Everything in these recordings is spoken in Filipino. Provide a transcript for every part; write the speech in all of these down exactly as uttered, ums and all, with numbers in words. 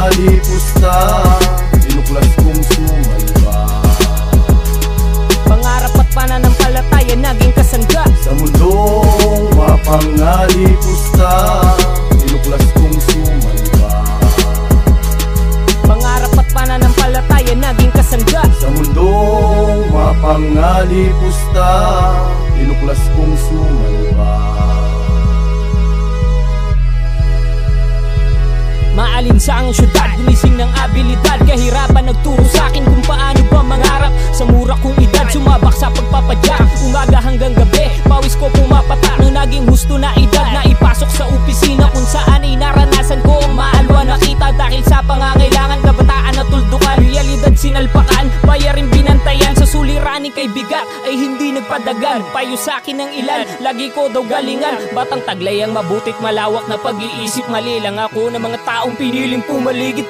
pusta, inukulas kong sumaliba. Pangarap at pananampalataya naging kasangga sa mundong mapangali pusta, inukulas kong sumaliba. Pangarap at pananampalataya naging kasangga sa mundong mapangali pusta, inukulas kong sumaliba. Maalinsa ang syudad, gumising ng abilidad. Kahirapan nagturo sa'kin kung paano ba mangarap. Sa mura kong edad, sumabak sa pagpapadyak. Umaga hanggang gabi, pawis ko pumapata. Nung naging husto na edad, naipasok sa opisina kung saan ay naranasan ko ang maalwa na kita. Dahil sa pangangailangan, kabataan na tuldukan, realidad sinalpakan, bayarin binantayan. Sa suliraning kay bigat, ay hindi nagpadagan. Payo sa'kin ng ilan, lagi ko daw galingan. Batang taglay ang mabutit, malawak na pag-iisip. Mali lang ako ng mga tao piniling pumaligid.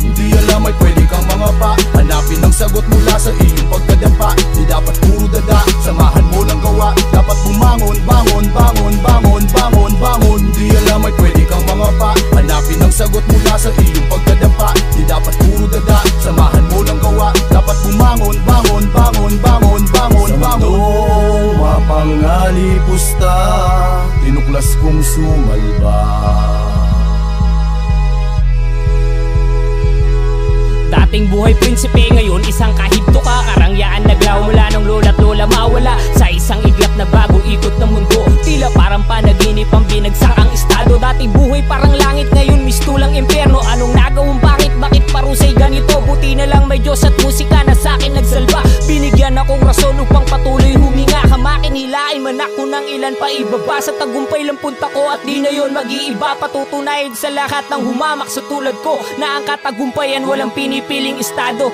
Hindi alam ay pwede kang mangapa. Hanapin ang sagot mula sa iyong pagkadapa. Di dapat puro dada, samahan mo lang gawa. Dapat bumangon, bangon, bangon, bangon, bangon, bangon. Hindi alam ay pwede kang mangapa. Hanapin ang sagot mula sa iyong pagkadapa. Di dapat puro dada, samahan mo lang gawa. Dapat bumangon, bangon, bangon, bangon, bangon, bangon. Sa mundong mapangalipusta, tinuklas kong sumalba. Dating buhay prinsipe, ngayon isang kahibto ka. Karangyaan naglaw mula nung lola't lola mawala. Sa isang iglap na bago ikot ng mundo, tila parang panaginip ang binagsak ang estado. Dating buhay parang langit, ngayon mistulang impyerno. Anong nagawang bakit? Bakit parusay ganito? Buti na lang may Diyos at musika na sa'kin nagsalba. Binigyan akong rason upang patuloy huminga. Hamakin, hilain, manak ko ng ilan pa ibaba. Sa tagumpay lang punta ko at di na yun mag-iiba. Patutunayan sa lahat ng humamak sa tulad ko na ang katagumpayan walang pinipili. Estado.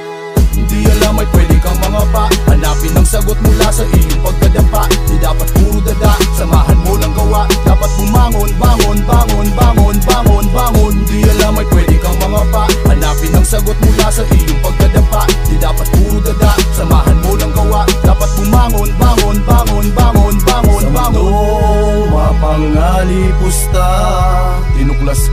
Hindi alam ay pwede kang mangapa. Hanapin ang sagot mula sa iyong pagkadapa. Di dapat puro dada, samahan mo lang gawa. Dapat bumangon, bangon, bangon, bangon, bangon, bangon. Hindi alam ay pwede kang mangapa. Hanapin ang sagot mula sa iyong pagkadapa. Di dapat puro dada, samahan mo lang gawa. Dapat bumangon, bangon, bangon, bangon, bangon, bangon. Sa mundong mapangalipusta, tinuklas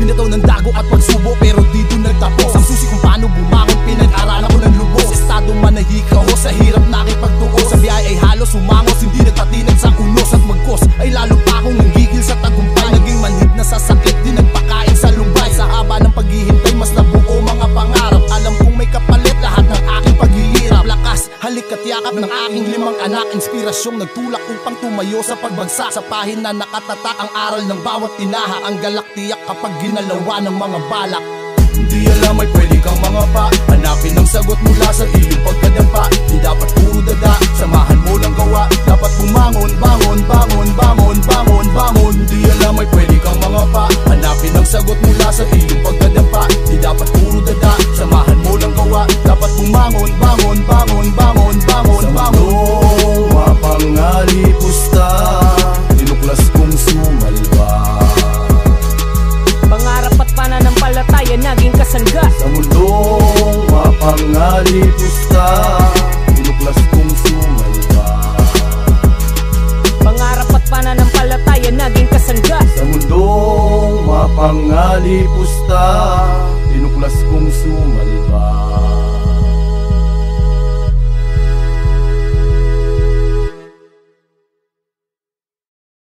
Binataw ng dago at pagsubo, pero dito nagtapos. Ang susi kung paano bumangon, pinag-aralan ko ng lubos. Sa estado manahika ho, sa hirap nakipagtuos. Sa biyay ay halos umangos, hindi nagtatinag sa unos. At magkos ay lalo pa akong nanggigil sa tagumpay. Naging manhid na sa sakit, di nagpakain sa lumbay. Sa haba ng paghihintay, mas nabuo mga pangarap. Alam kong may kapalit lahat ng aking paghihirap. Lakas, halik at yakap ng aking limang anak. Inspirasyong nagtulak upang tumayo sa pagbagsak. Sa pahina nakatatak ang aral ng bawat tinaha. Ang galaktiyak kapag ginalawa ng mga balak. Hindi alam ay pwede kang mangapa. Hanapin ang sagot mula sa iyong pagkadapa. Di dapat puro dada, samahan mo lang gawa. Dapat bumangon, bangon, bangon, bangon, bangon, bangon. Hindi alam ay pwede kang mangapa. Hanapin ang sagot mula sa iyong pagkadapa. Di dapat puro dada, samahan mo lang gawa. Dapat bumangon, bangon, bangon, bangon, bangon, bangon. Sa mundong mapangalipusta, tinuklas kong sumalba. Pananampalataya naging kasangga sa mundong mapangalipusta, tinuklas kong sumalba. Pangarap at pananampalataya naging kasangga sa mundong mapangalipusta, tinuklas kong sumalba.